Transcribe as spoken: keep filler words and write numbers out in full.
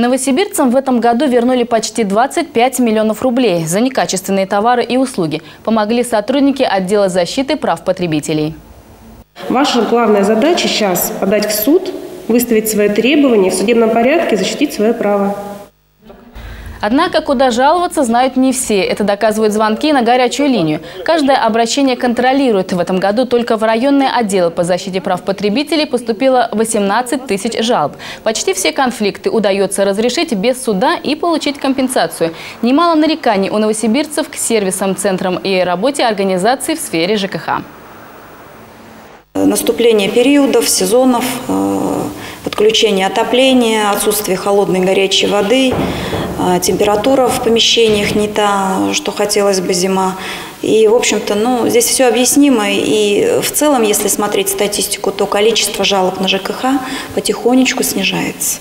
Новосибирцам в этом году вернули почти двадцать пять миллионов рублей за некачественные товары и услуги. Помогли сотрудники отдела защиты прав потребителей. Ваша главная задача сейчас – подать в суд, выставить свои требования, в судебном порядке защитить свое право. Однако куда жаловаться, знают не все. Это доказывают звонки на горячую линию. Каждое обращение контролируют. В этом году только в районные отделы по защите прав потребителей поступило восемнадцать тысяч жалоб. Почти все конфликты удается разрешить без суда и получить компенсацию. Немало нареканий у новосибирцев к сервисам, центрам и работе организаций в сфере ЖКХ. Наступление периодов, сезонов, подключение отопления, отсутствие холодной и горячей воды, температура в помещениях не та, что хотелось бы, зима. И, в общем-то, ну, здесь все объяснимо. И в целом, если смотреть статистику, то количество жалоб на ЖКХ потихонечку снижается.